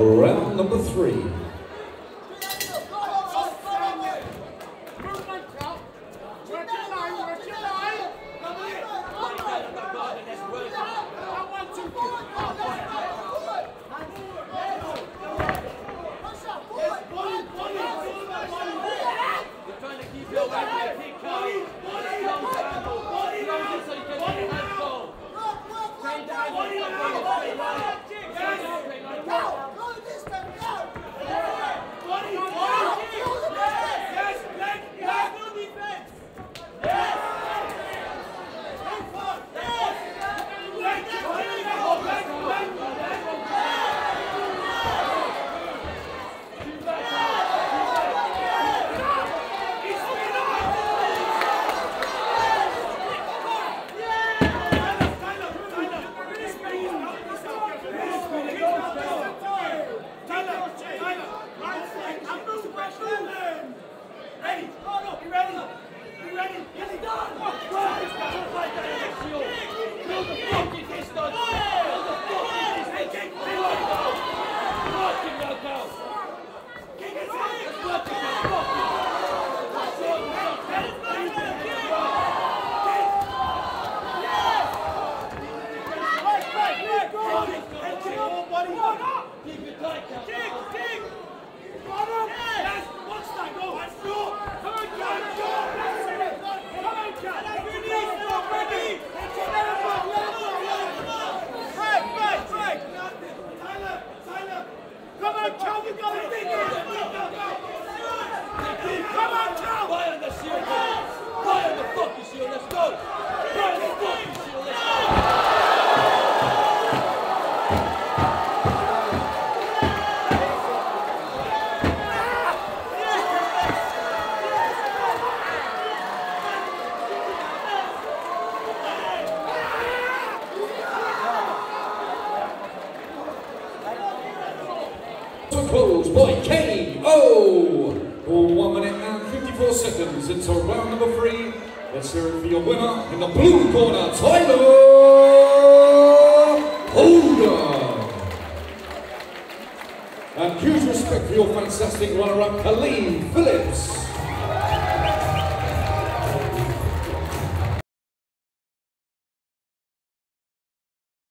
Round number 3. Proposed by KO. 1 minute and 54 seconds into round number 3. Let's hear it for your winner in the blue corner, Tyler Hogan. And huge respect for your fantastic runner-up, Khalid Phillips.